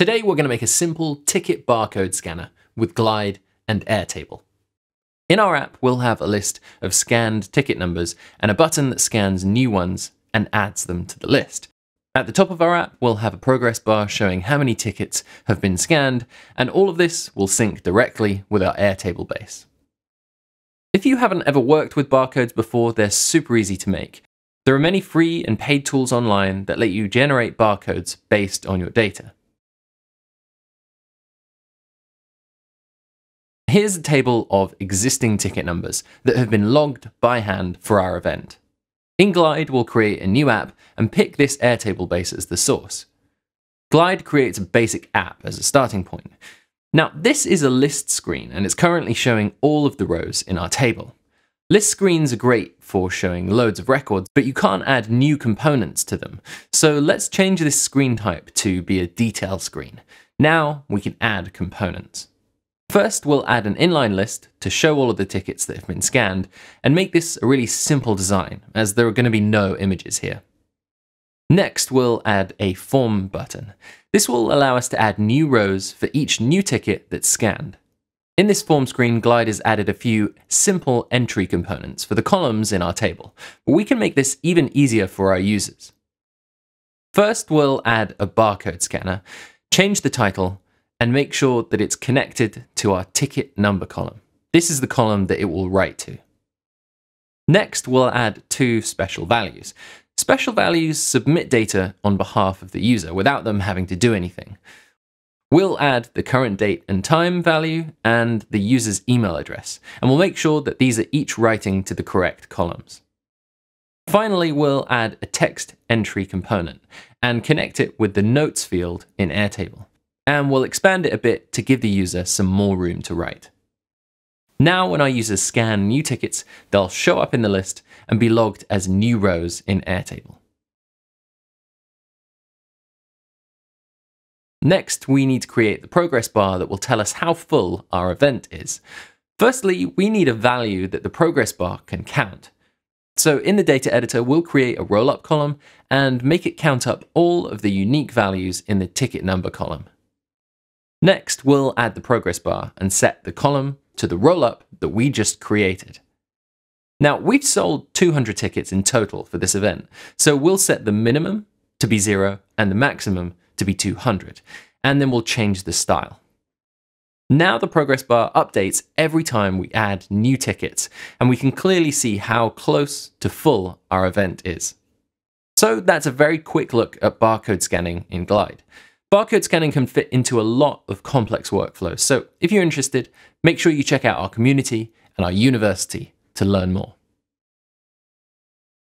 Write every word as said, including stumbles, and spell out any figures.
Today we're going to make a simple ticket barcode scanner with Glide and Airtable. In our app, we'll have a list of scanned ticket numbers and a button that scans new ones and adds them to the list. At the top of our app, we'll have a progress bar showing how many tickets have been scanned, and all of this will sync directly with our Airtable base. If you haven't ever worked with barcodes before, they're super easy to make. There are many free and paid tools online that let you generate barcodes based on your data. Here's a table of existing ticket numbers that have been logged by hand for our event. In Glide, we'll create a new app and pick this Airtable base as the source. Glide creates a basic app as a starting point. Now, this is a list screen, and it's currently showing all of the rows in our table. List screens are great for showing loads of records, but you can't add new components to them. So let's change this screen type to be a detail screen. Now we can add components. First, we'll add an inline list to show all of the tickets that have been scanned and make this a really simple design, as there are going to be no images here. Next, we'll add a form button. This will allow us to add new rows for each new ticket that's scanned. In this form screen, Glide has added a few simple entry components for the columns in our table, but we can make this even easier for our users. First, we'll add a barcode scanner, change the title, and make sure that it's connected to our ticket number column. This is the column that it will write to. Next, we'll add two special values. Special values submit data on behalf of the user without them having to do anything. We'll add the current date and time value and the user's email address, and we'll make sure that these are each writing to the correct columns. Finally, we'll add a text entry component and connect it with the notes field in Airtable. And we'll expand it a bit to give the user some more room to write. Now when our users scan new tickets, they'll show up in the list and be logged as new rows in Airtable. Next, we need to create the progress bar that will tell us how full our event is. Firstly, we need a value that the progress bar can count. So in the data editor, we'll create a roll-up column and make it count up all of the unique values in the ticket number column. Next, we'll add the progress bar and set the column to the roll-up that we just created. Now, we've sold two hundred tickets in total for this event, so we'll set the minimum to be zero and the maximum to be two hundred, and then we'll change the style. Now the progress bar updates every time we add new tickets, and we can clearly see how close to full our event is. So that's a very quick look at barcode scanning in Glide. Barcode scanning can fit into a lot of complex workflows, so if you're interested, make sure you check out our community and our university to learn more.